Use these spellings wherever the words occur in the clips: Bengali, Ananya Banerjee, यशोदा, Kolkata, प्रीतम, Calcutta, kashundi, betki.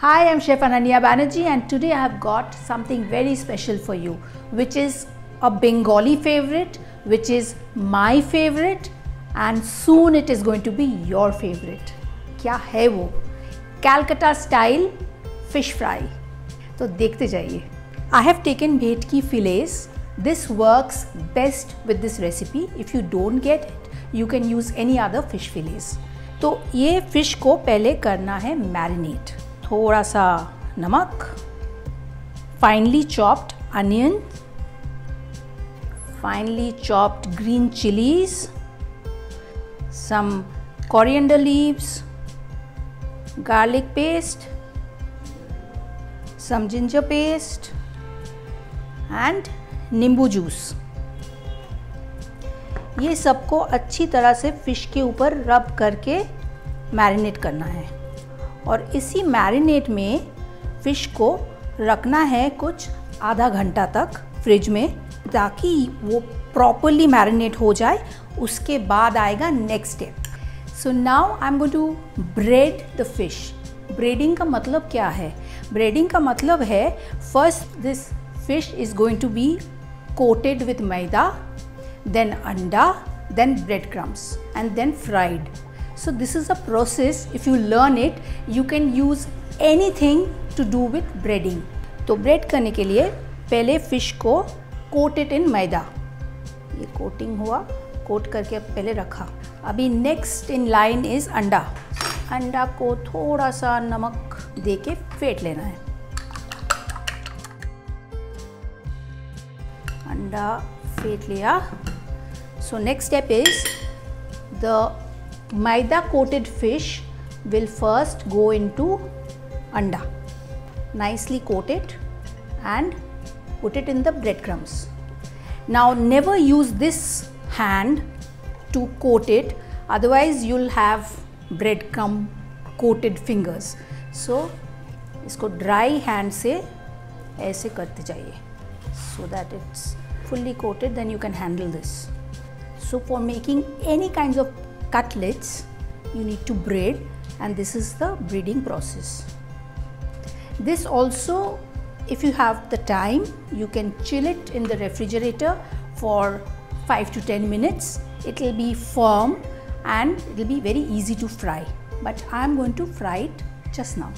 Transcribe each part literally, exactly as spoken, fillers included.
Hi, I am Chef Ananya Banerjee and today I have got something very special for you, which is a Bengali favorite, which is my favorite and soon it is going to be your favorite. क्या है वो? Calcutta style fish fry. तो देखते जाइए. I have taken betki fillets. This works best with this recipe. If you don't get it, you can use any other fish fillets. तो ये fish को पहले करना है marinate. थोड़ा सा नमक, finely chopped onion, finely chopped green chillies, some coriander leaves, garlic paste, some ginger paste and nimbu juice. ये सबको अच्छी तरह से फिश के ऊपर रब करके मैरिनेट करना है और इसी मैरिनेट में फ़िश को रखना है कुछ आधा घंटा तक फ्रिज में, ताकि वो प्रॉपर्ली मैरिनेट हो जाए. उसके बाद आएगा next step. So now I am going to bread the fish. Breading का मतलब क्या है? ब्रेडिंग का मतलब है first this fish is going to be coated with maida, then anda, then bread crumbs and then fried. So this is a process. If you learn it, you can use anything to do with breading. तो bread करने के लिए पहले fish को coated in मैदा, ये coating हुआ, coat करके पहले रखा. अभी next in line is अंडा. अंडा को थोड़ा सा नमक देके फेंट लेना है. अंडा फेंट लिया. So next step is the maida coated fish will first go into anda, nicely coated and put it in the bread crumbs. Now never use this hand to coat it, otherwise you'll have bread crumb coated fingers. So इसको dry hand से ऐसे करते जाइए so that it's fully coated, then you can handle this. So for making any kind of cutlets you need to braid, and this is the braiding process. This also, if you have the time, you can chill it in the refrigerator for five to ten minutes. It will be firm and it will be very easy to fry, but I am going to fry it just now.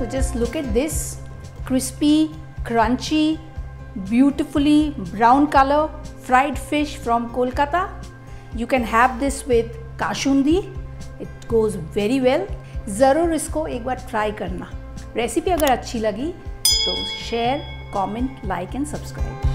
So just look at this crispy, crunchy, beautifully brown color fried fish from Kolkata. You can have this with kashundi. It goes very well. ज़रूर इसको एक बार try करना. Recipe अगर अच्छी लगी तो share, comment, like and subscribe.